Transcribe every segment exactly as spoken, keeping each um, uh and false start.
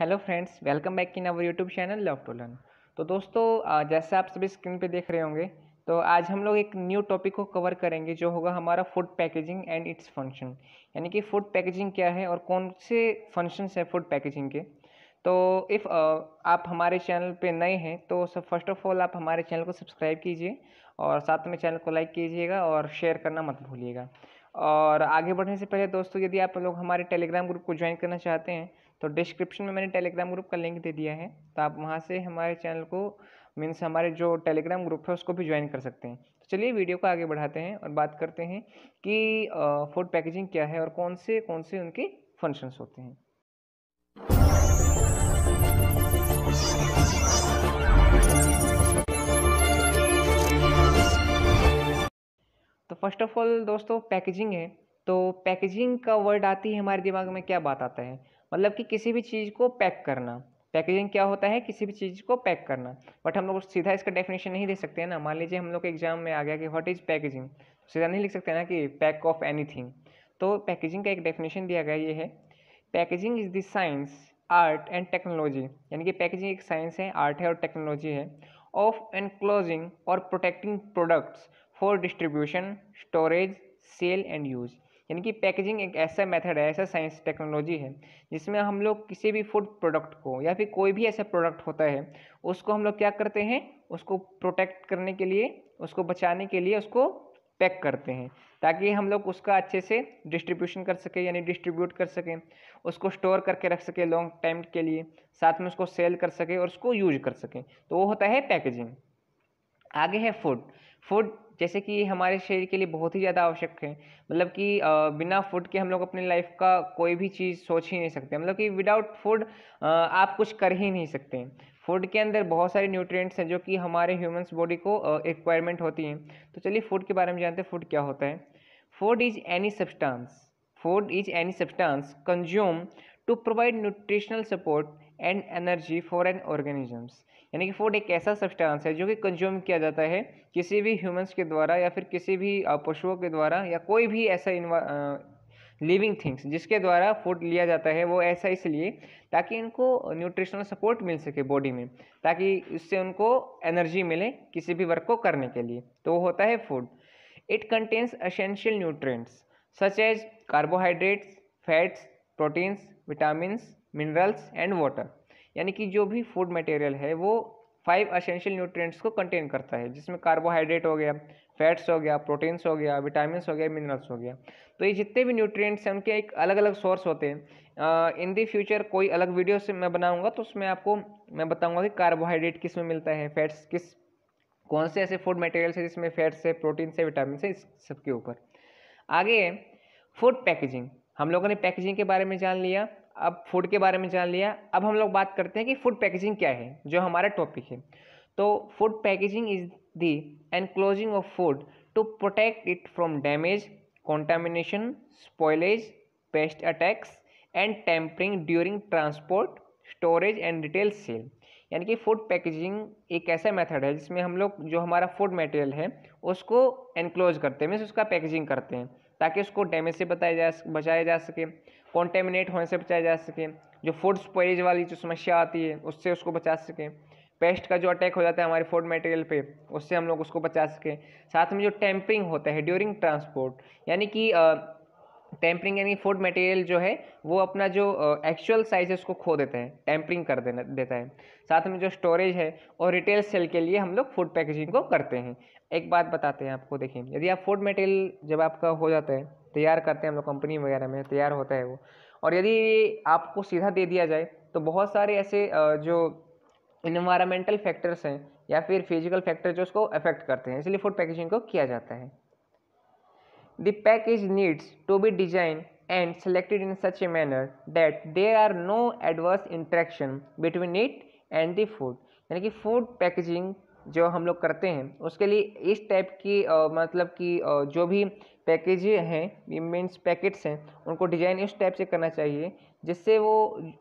Hello friends, welcome back in our YouTube channel love to learn. तो दोस्तों, जैसे आप सभी स्क्रीन पे देख रहे होंगे, तो आज हम लोग एक न्यू टॉपिक को कवर करेंगे जो होगा हमारा food packaging and its function, यानी कि फूड पैकेजिंग क्या है और कौन से फंक्शंस हैं फूड पैकेजिंग के। तो इफ़ आप हमारे चैनल पे नए हैं तो सब फर्स्ट ऑफ ऑल आप हमारे चैनल को सब्सक्राइब कीजिए और साथ में चैनल को लाइक कीजिएगा और शेयर करना मत भूलिएगा। और आगे बढ़ने से पहले दोस्तों, यदि आप लोग हमारे टेलीग्राम ग्रुप को ज्वाइन करना चाहते हैं तो डिस्क्रिप्शन में मैंने टेलीग्राम ग्रुप का लिंक दे दिया है, तो आप वहाँ से हमारे चैनल को मीन्स हमारे जो टेलीग्राम ग्रुप है उसको भी ज्वाइन कर सकते हैं। तो चलिए वीडियो को आगे बढ़ाते हैं और बात करते हैं कि फूड पैकेजिंग क्या है और कौन से कौन से उनके फंक्शंस होते हैं। तो फर्स्ट ऑफ ऑल दोस्तों, पैकेजिंग है तो पैकेजिंग का वर्ड आती है हमारे दिमाग में क्या बात आता है, मतलब कि किसी भी चीज़ को पैक करना। पैकेजिंग क्या होता है? किसी भी चीज़ को पैक करना। बट हम लोग सीधा इसका डेफिनेशन नहीं दे सकते हैं ना। मान लीजिए हम लोग के एग्जाम में आ गया कि व्हाट इज़ पैकेजिंग, सीधा नहीं लिख सकते ना कि पैक ऑफ एनीथिंग। तो पैकेजिंग का एक डेफिनेशन दिया गया ये है, packaging is the science, art and technology, यानी कि पैकेजिंग एक साइंस है, आर्ट है और टेक्नोलॉजी है, ऑफ एनक्लोजिंग और protecting products for distribution, storage, sale and use. यानी कि पैकेजिंग एक ऐसा मेथड है, ऐसा साइंस टेक्नोलॉजी है जिसमें हम लोग किसी भी फूड प्रोडक्ट को या फिर कोई भी ऐसा प्रोडक्ट होता है उसको हम लोग क्या करते हैं, उसको प्रोटेक्ट करने के लिए, उसको बचाने के लिए उसको पैक करते हैं ताकि हम लोग उसका अच्छे से डिस्ट्रीब्यूशन कर सकें, यानी डिस्ट्रीब्यूट कर सकें, उसको स्टोर करके रख सकें लॉन्ग टाइम के लिए, साथ में उसको सेल कर सकें और उसको यूज कर सकें। तो वो होता है पैकेजिंग। आगे है फूड। फूड जैसे कि हमारे शरीर के लिए बहुत ही ज़्यादा आवश्यक है, मतलब कि बिना फूड के हम लोग अपनी लाइफ का कोई भी चीज़ सोच ही नहीं सकते, मतलब कि विदाउट फूड आप कुछ कर ही नहीं सकते। फूड के अंदर बहुत सारे न्यूट्रिएंट्स हैं जो कि हमारे ह्यूमन्स बॉडी को रिक्वायरमेंट होती हैं। तो चलिए फूड के बारे में जानते हैं, फूड क्या होता है। Food is any substance, food is any substance consume to provide nutritional support and energy for an organisms. यानी कि फूड एक ऐसा सब्सटेंस है जो कि कंज्यूम किया जाता है किसी भी ह्यूमंस के द्वारा या फिर किसी भी पशुओं के द्वारा या कोई भी ऐसा लिविंग थिंग्स जिसके द्वारा फूड लिया जाता है। वो ऐसा इसलिए ताकि इनको न्यूट्रिशनल सपोर्ट मिल सके बॉडी में, ताकि इससे उनको एनर्जी मिले किसी भी वर्क को करने के लिए। तो वो होता है food. It contains essential nutrients such as carbohydrates, fats, proteins, vitamins, minerals and water. यानी कि जो भी फूड मटेरियल है वो फाइव एसेंशियल न्यूट्रिएंट्स को कंटेन करता है, जिसमें कार्बोहाइड्रेट हो गया, फैट्स हो गया, प्रोटीन्स हो गया, विटामिन्स हो गया, मिनरल्स हो गया। तो ये जितने भी न्यूट्रिएंट्स हैं उनके एक अलग अलग सोर्स होते हैं। इन द फ्यूचर कोई अलग वीडियो से मैं बनाऊंगा तो उसमें आपको मैं बताऊंगा कि कार्बोहाइड्रेट किस में मिलता है, फैट्स किस कौन से ऐसे फूड मटेरियल्स है जिसमें फैट्स है, प्रोटीन्स है, विटामिन्स है, इस सबके ऊपर। आगे है फूड पैकेजिंग। हम लोगों ने पैकेजिंग के बारे में जान लिया, अब फूड के बारे में जान लिया, अब हम लोग बात करते हैं कि फूड पैकेजिंग क्या है जो हमारा टॉपिक है। तो food packaging is the enclosing of food to protect it from damage, contamination, spoilage, pest attacks and tampering during transport, storage and retail sale. यानी कि फूड पैकेजिंग एक ऐसा मेथड है जिसमें हम लोग जो हमारा फूड मटेरियल है उसको एनक्लोज करते हैं, मीन्स उसका पैकेजिंग करते हैं ताकि उसको डैमेज से बताया जा बचाया जा सके, कॉन्टेमिनेट होने से बचाया जा सके, जो फूड स्पॉइलेज वाली जो समस्या आती है उससे उसको बचा सकें, पेस्ट का जो अटैक हो जाता है हमारे फूड मटेरियल पे उससे हम लोग उसको बचा सकें, साथ में जो टैम्परिंग होता है ड्यूरिंग ट्रांसपोर्ट, यानी कि टैम्परिंग यानी फूड मटेरियल जो है वो अपना जो एक्चुअल साइज है उसको खो देता है, टैम्परिंग कर देना देता है, साथ में जो स्टोरेज है और रिटेल सेल के लिए हम लोग फूड पैकेजिंग को करते हैं। एक बात बताते हैं आपको, देखिए यदि आप फूड मटेरियल जब आपका हो जाता है, तैयार करते हैं हम लोग कंपनी वगैरह में तैयार होता है वो, और यदि आपको सीधा दे दिया जाए तो बहुत सारे ऐसे जो इन्वायरमेंटल फैक्टर्स हैं या फिर फिजिकल फैक्टर जो उसको अफेक्ट करते हैं, इसलिए फूड पैकेजिंग को किया जाता है। The package needs to be designed and selected in such a manner that there are no adverse interaction between it and the food. यानी कि फूड पैकेजिंग जो हम लोग करते हैं उसके लिए इस टाइप की आ, मतलब कि आ, जो भी पैकेज हैं मीन्स पैकेट्स हैं उनको डिजाइन इस टाइप से करना चाहिए जिससे वो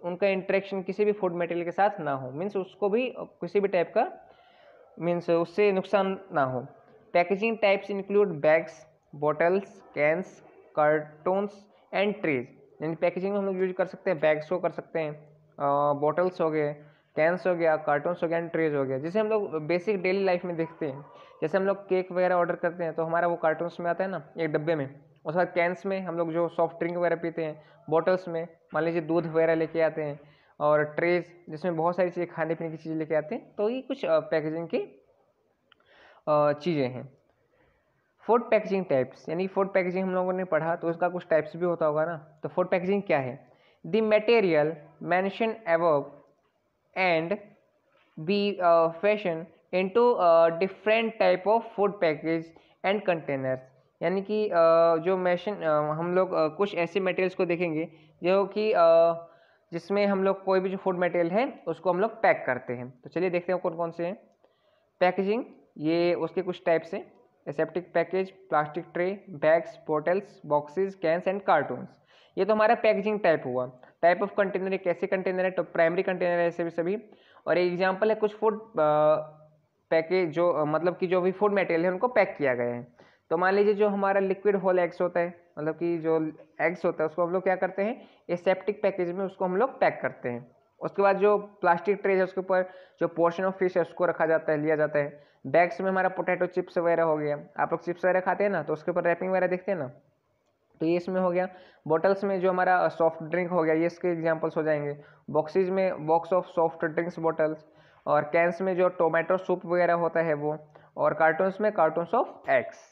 उनका इंटरेक्शन किसी भी फूड मटेरियल के साथ ना हो, मीन्स उसको भी किसी भी टाइप का मीन्स उससे नुकसान ना हो। Packaging types include bags, bottles, cans, cartons and trays. यानी पैकेजिंग में हम लोग यूज कर सकते हैं बैग्स को, कर सकते हैं बॉटल्स हो गए, कैंस हो गया, कार्टून्स हो गया एंड ट्रेज हो गया, जिसे हम लोग बेसिक डेली लाइफ में देखते हैं। जैसे हम लोग केक वगैरह ऑर्डर करते हैं तो हमारा वो कार्टून्स में आता है ना एक डब्बे में, उसके बाद कैंस में हम लोग जो सॉफ्ट ड्रिंक वगैरह पीते हैं, बॉटल्स में मान लीजिए दूध वगैरह लेके आते हैं, और ट्रेज जिसमें बहुत सारी चीज़ें खाने पीने की चीज़ें लेके आते हैं। तो ये कुछ पैकेजिंग की चीज़ें हैं। फूड पैकेजिंग टाइप्स, यानी फूड पैकेजिंग हम लोगों ने पढ़ा तो उसका कुछ टाइप्स भी होता होगा ना। तो फूड पैकेजिंग क्या है? The material mention above and be fashion into different type of food package and containers. यानी कि uh, जो मैशन uh, हम लोग uh, कुछ ऐसे मटेरियल्स को देखेंगे जो कि uh, जिसमें हम लोग कोई भी जो फूड मटेरियल है उसको हम लोग पैक करते हैं। तो चलिए देखते हैं कौन कौन से हैं। पैकेजिंग, ये उसके कुछ टाइप्स हैं, aseptic package, plastic tray, bags, bottles, boxes, cans and cartons. ये तो हमारा पैकेजिंग टाइप हुआ। टाइप ऑफ कंटेनर, एक कैसे कंटेनर है तो प्राइमरी कंटेनर है सभी सभी। और एक एग्जाम्पल है कुछ फूड पैकेज जो मतलब कि जो भी फूड मटेरियल है उनको पैक किया गया है। तो मान लीजिए जो हमारा लिक्विड होल एग्स होता है, मतलब कि जो एग्स होता है उसको हम लोग क्या करते हैं, एसेप्टिक पैकेज में उसको हम लोग पैक करते हैं। उसके बाद जो प्लास्टिक ट्रे है उसके ऊपर जो पोर्शन ऑफ फिश है उसको रखा जाता है, लिया जाता है। बैग्स में हमारा पोटैटो चिप्स वगैरह हो गया, आप लोग चिप्स वगैरह खाते हैं ना तो उसके ऊपर रैपिंग वगैरह देखते हैं ना, तो ये इसमें हो गया। बॉटल्स में जो हमारा सॉफ्ट ड्रिंक हो गया, ये इसके एग्जाम्पल्स हो जाएंगे। बॉक्सेज में box of soft drinks bottles, और कैंस में जो टोमेटो सूप वगैरह होता है वो, और कार्टून्स में कार्टून्स ऑफ एग्स।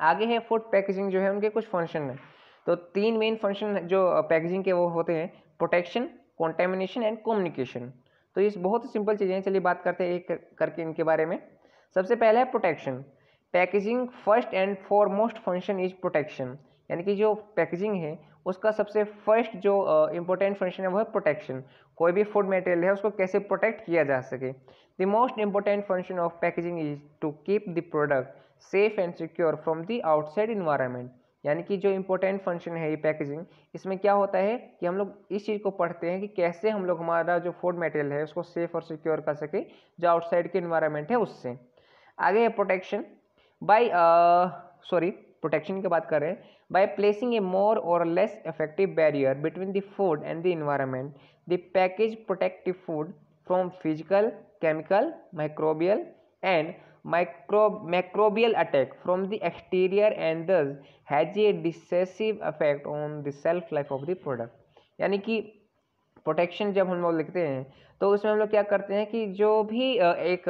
आगे है फूड पैकेजिंग जो है उनके कुछ फंक्शन हैं। तो तीन मेन फंक्शन जो पैकेजिंग के वो होते हैं, प्रोटेक्शन, कॉन्टेमिनेशन एंड कम्युनिकेशन। तो ये बहुत ही सिंपल चीज़ें हैं। चलिए बात करते हैं एक करके इनके बारे में। सबसे पहला है protection. Packaging first and foremost function is protection, यानी कि जो पैकेजिंग है उसका सबसे फर्स्ट जो इम्पोर्टेंट uh, फंक्शन है वो है प्रोटेक्शन। कोई भी फूड मटेरियल है उसको कैसे प्रोटेक्ट किया जा सके। The most important function of packaging is to keep the product safe and secure from the outside environment. यानी कि जो इम्पोर्टेंट फंक्शन है ये पैकेजिंग, इसमें क्या होता है कि हम लोग इस चीज़ को पढ़ते हैं कि कैसे हम लोग हमारा जो फूड मटेरियल है उसको सेफ और सिक्योर कर सके जो आउटसाइड के इन्वायरमेंट है उससे। आगे है प्रोटेक्शन बाय सॉरी प्रोटेक्शन की बात कर रहे हैं, by placing a more or less effective barrier between the food and the environment the package protect the food from physical, chemical, microbial and micro microbial attack from the exterior and this has a decisive effect on the shelf life of the product. यानी कि protection जब हम लोग लिखते हैं तो उसमें हम लोग क्या करते हैं कि जो भी एक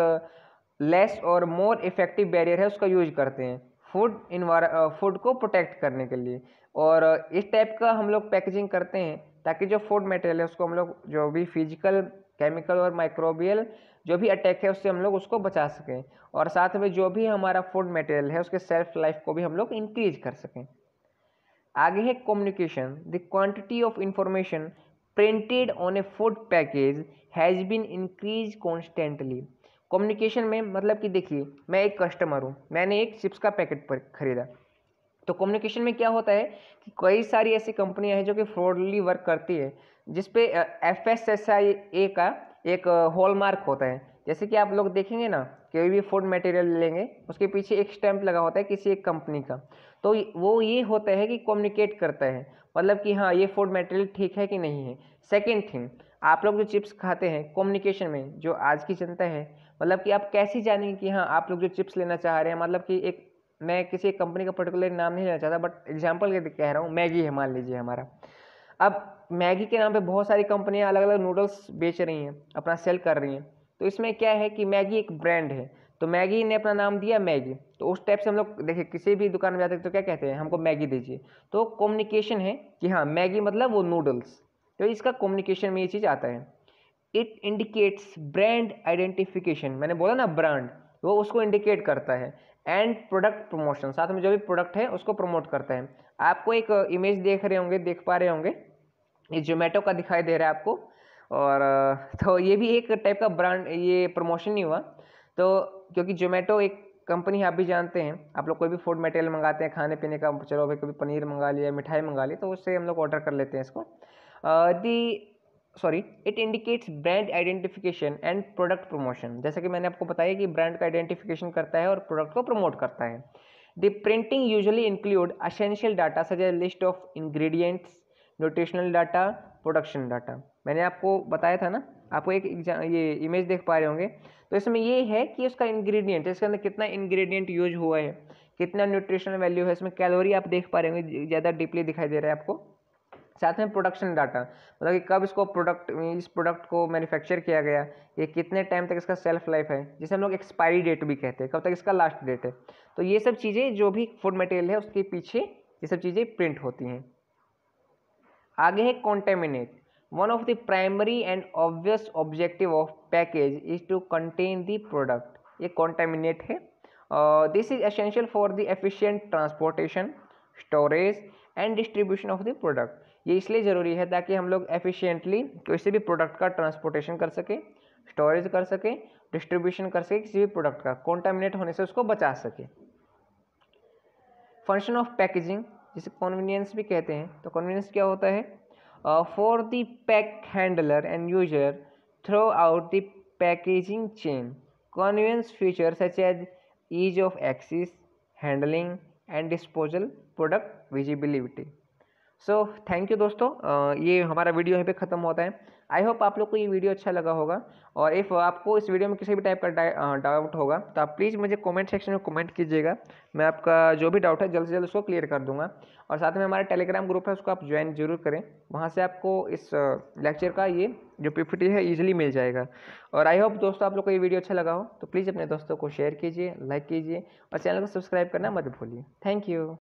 लेस और मोर इफेक्टिव बैरियर है उसका यूज करते हैं फूड इन्वार फूड को प्रोटेक्ट करने के लिए। और इस टाइप का हम लोग पैकेजिंग करते हैं ताकि जो फूड मटेरियल है उसको हम लोग जो भी फिजिकल, केमिकल और माइक्रोबियल जो भी अटैक है उससे हम लोग उसको बचा सकें, और साथ में जो भी हमारा फूड मटेरियल है उसके सेल्फ लाइफ को भी हम लोग इंक्रीज कर सकें। आगे है communication. The quantity of information printed on a food package has been increase constantly. Communication में मतलब कि देखिए मैं एक कस्टमर हूँ, मैंने एक चिप्स का पैकेट पर खरीदा, तो कम्युनिकेशन में क्या होता है कि कई सारी ऐसी कंपनियां हैं जो कि फ्रॉडली वर्क करती है, जिसपे F S S A I का एक हॉलमार्क होता है। जैसे कि आप लोग देखेंगे ना कोई भी फूड मटेरियल लेंगे उसके पीछे एक स्टैंप लगा होता है किसी एक कंपनी का, तो वो ये होता है कि कम्युनिकेट करता है, मतलब कि हाँ ये फूड मटेरियल ठीक है कि नहीं है। सेकेंड थिंग, आप लोग जो चिप्स खाते हैं, कम्युनिकेशन में जो आज की जनता है मतलब कि आप कैसे जानेंगे कि हाँ आप लोग जो चिप्स लेना चाह रहे हैं, मतलब कि एक मैं किसी एक कंपनी का पर्टिकुलर नाम नहीं लेना चाहता बट एग्जांपल के कह रहा हूँ, मैगी है मान लीजिए हमारा। अब मैगी के नाम पे बहुत सारी कंपनियां अलग अलग नूडल्स बेच रही हैं, अपना सेल कर रही हैं। तो इसमें क्या है कि मैगी एक ब्रांड है, तो मैगी ने अपना नाम दिया मैगी, तो उस टाइप से हम लोग देखिए किसी भी दुकान में जाते हैं तो क्या कहते हैं, हमको मैगी दीजिए। तो कम्युनिकेशन है कि हाँ मैगी मतलब वो नूडल्स, तो इसका कम्युनिकेशन में ये चीज़ आता है। इट इंडिकेट्स ब्रांड आइडेंटिफिकेशन, मैंने बोला ना ब्रांड, वो उसको इंडिकेट करता है। एंड प्रोडक्ट प्रमोशन, साथ में जो भी प्रोडक्ट है उसको प्रमोट करता है। आपको एक इमेज देख रहे होंगे, देख पा रहे होंगे, ये जोमेटो का दिखाई दे रहा है आपको, और तो ये भी एक टाइप का ब्रांड, ये प्रमोशन ही हुआ। तो क्योंकि जोमेटो एक कंपनी है आप भी जानते हैं, आप लोग कोई भी फूड मटेरियल मंगाते हैं खाने पीने का, चलो भाई कभी पनीर मंगा लिया, मिठाई मंगा ली, तो उससे हम लोग ऑर्डर कर लेते हैं इसको। The sorry it indicates brand identification and product promotion, जैसे कि मैंने आपको बताया कि ब्रांड का आइडेंटिफिकेशन करता है और प्रोडक्ट को प्रमोट करता है। The printing usually include essential data such as list of ingredients, nutritional data, production data. मैंने आपको बताया था ना, आपको एक ये इमेज देख पा रहे होंगे। तो इसमें ये है कि उसका इंग्रेडिएंट, इसके अंदर कितना इंग्रेडिएंट यूज हुआ है, कितना न्यूट्रिशनल वैल्यू है, इसमें कैलोरी आप देख पा रहे होंगे, ज़्यादा डीपली दिखाई दे रहा है आपको। साथ में प्रोडक्शन डाटा, मतलब कि कब इसको प्रोडक्ट इस प्रोडक्ट को मैन्युफैक्चर किया गया, ये कितने टाइम तक इसका सेल्फ लाइफ है, जिसे हम लोग एक्सपायरी डेट भी कहते हैं, कब तक इसका लास्ट डेट है। तो ये सब चीज़ें जो भी फूड मटेरियल है उसके पीछे ये सब चीज़ें प्रिंट होती हैं। आगे है contaminate. One of the primary and obvious objective of package is to contain the product. ये कॉन्टेमिनेट है। This is essential for the efficient transportation, storage and distribution of the product. ये इसलिए ज़रूरी है ताकि हम लोग एफिशिएंटली किसी भी प्रोडक्ट का ट्रांसपोर्टेशन कर सकें, स्टोरेज कर सकें, डिस्ट्रीब्यूशन कर सकें, किसी भी प्रोडक्ट का कॉन्टेमिनेट होने से उसको बचा सकें। फंक्शन ऑफ पैकेजिंग, जिसे कन्वीनियंस भी कहते हैं, तो कन्वीनियंस क्या होता है? For the pack handler and user throughout the packaging chain, convenience feature such as ease of access, handling and disposal, product visibility. So thank you दोस्तों, uh, ये हमारा वीडियो यहाँ पे ख़त्म होता है। आई होप आप लोग को ये वीडियो अच्छा लगा होगा, और इफ़ आपको इस वीडियो में किसी भी टाइप का डाउट होगा तो आप प्लीज़ मुझे कमेंट सेक्शन में कमेंट कीजिएगा। मैं आपका जो भी डाउट है जल्द से जल्द उसको क्लियर कर दूंगा। और साथ में हमारा टेलीग्राम ग्रुप है, उसको आप ज्वाइन जरूर करें, वहाँ से आपको इस लेक्चर का ये जो पीपीटी है ईजिली मिल जाएगा। और आई होप दोस्तों आप लोग को ये वीडियो अच्छा लगा हो तो प्लीज़ अपने दोस्तों को शेयर कीजिए, लाइक कीजिए और चैनल को सब्सक्राइब करना मत भूलिए। Thank you.